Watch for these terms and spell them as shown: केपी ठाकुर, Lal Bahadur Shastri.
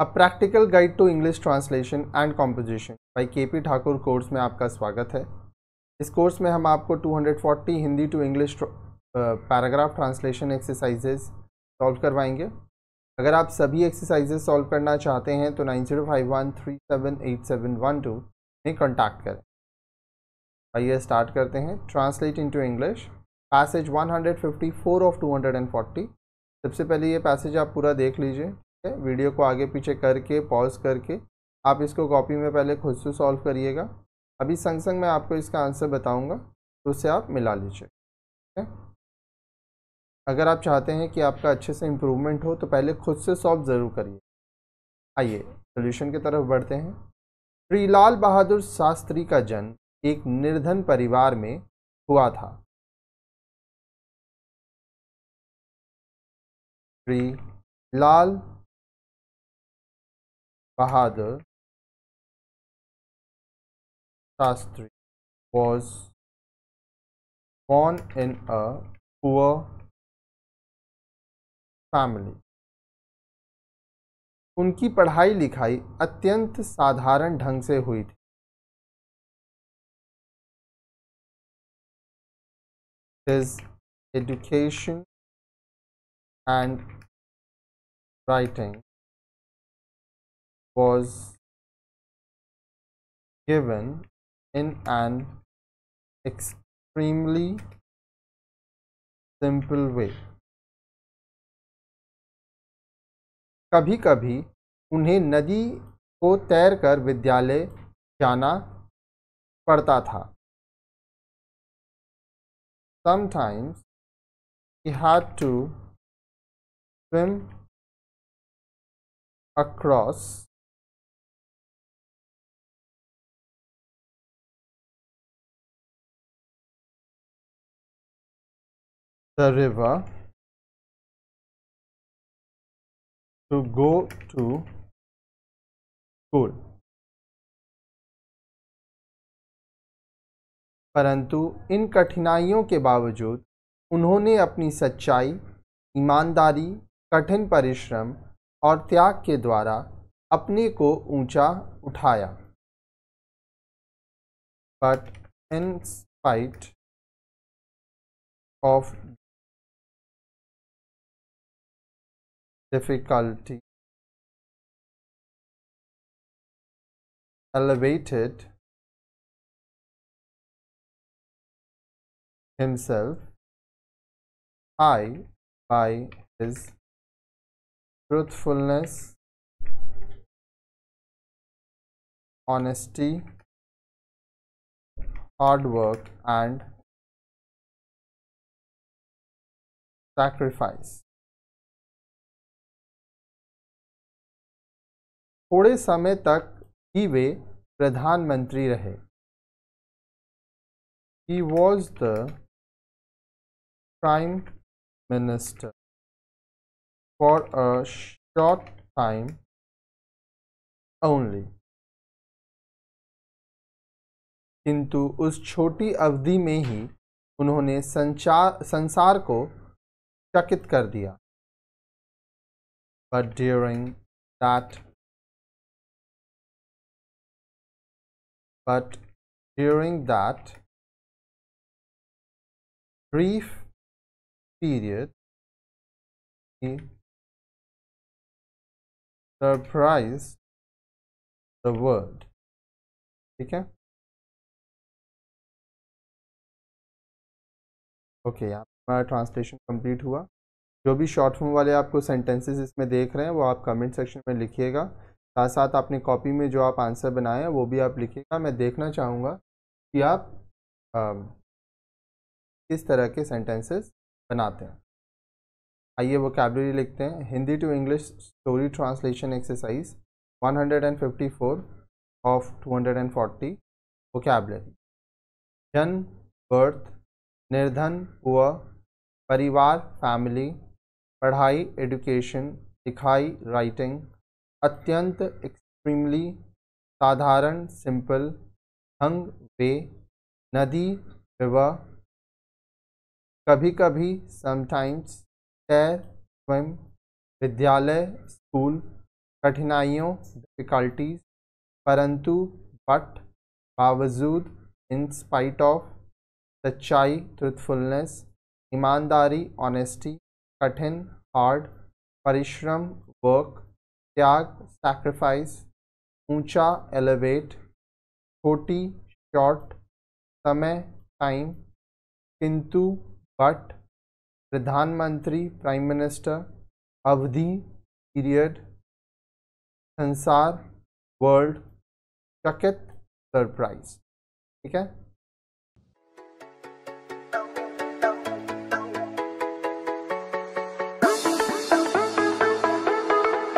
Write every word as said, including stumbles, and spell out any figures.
A practical guide to English translation and composition by केपी ठाकुर course में आपका स्वागत है। इस कोर्स में हम आपको दो सौ चालीस Hindi to English paragraph translation exercises solve करवाएंगे। अगर आप सभी एक्सरसाइजेज सॉल्व करना चाहते हैं तो nine zero five one three seven eight seven one two में कॉन्टैक्ट करें। आइए स्टार्ट करते हैं। Translate into English passage one hundred fifty four of two hundred forty. सबसे पहले ये पैसेज आप पूरा देख लीजिए, ठीक है? वीडियो को आगे पीछे करके पॉज करके आप इसको कॉपी में पहले खुद से सॉल्व करिएगा। अभी संग संग मैं आपको इसका आंसर बताऊंगा, तो उससे आप मिला लीजिए, ठीक है? अगर आप चाहते हैं कि आपका अच्छे से इम्प्रूवमेंट हो तो पहले खुद से सॉल्व ज़रूर करिए। आइए सॉल्यूशन की तरफ बढ़ते हैं। श्री लाल बहादुर शास्त्री का जन्म एक निर्धन परिवार में हुआ था। Shri Lal Bahadur Shastri was born in a poor family. उनकी पढ़ाई लिखाई अत्यंत साधारण ढंग से हुई थी। His education and writing was given in an extremely simple way. कभी कभी उन्हें नदी को तैरकर विद्यालय जाना पड़ता था। Sometimes he had to swim across the river to go to school. परंतु इन कठिनाइयों के बावजूद उन्होंने अपनी सच्चाई, ईमानदारी, कठिन परिश्रम और त्याग के द्वारा अपने को ऊंचा उठाया। But in spite of difficulty elevated himself high by his truthfulness, honesty, hard work and sacrifice. थोड़े समय तक ही वे प्रधानमंत्री रहे। He was the prime minister for a short time only. किंतु उस छोटी अवधि में ही उन्होंने संचार संसार को चकित कर दिया। But during that But during that brief period, he surprised the world. ठीक है, ओके, यहाँ हमारा ट्रांसलेशन कंप्लीट हुआ। जो भी शॉर्ट फॉर्म वाले आपको सेंटेंसेस इसमें देख रहे हैं वो आप कमेंट सेक्शन में लिखिएगा। साथ साथ आपने कॉपी में जो आप आंसर बनाए हैं वो भी आप लिखिएगा। मैं देखना चाहूँगा कि आप आ, किस तरह के सेंटेंसेस बनाते हैं। आइए वोकैबुलरी लिखते हैं। Hindi to English story translation exercise one hundred fifty four of two hundred forty. Vocabulary: जन्म, बर्थ, निर्धन, हुआ, परिवार, फैमिली, पढ़ाई, एजुकेशन, लिखाई, राइटिंग, अत्यंत, एक्सट्रीमली, साधारण, सिंपल, हंग, वे, नदी, रिवर, कभी कभी, समटाइम्स, तैर, स्वयं, विद्यालय, स्कूल, कठिनाइयों डिफिकल्टीज, परंतु बट बावजूद इन स्पाइट ऑफ, सच्चाई ट्रुथफुलनेस, ईमानदारी ऑनेस्टी, कठिन हार्ड, परिश्रम वर्क, त्याग सैक्रिफाइस, ऊंचा एलिवेट, छोटी शॉर्ट, समय टाइम, किंतु बट प्रधानमंत्री प्राइम मिनिस्टर, अवधि पीरियड, संसार वर्ल्ड, चकित सरप्राइज। ठीक है।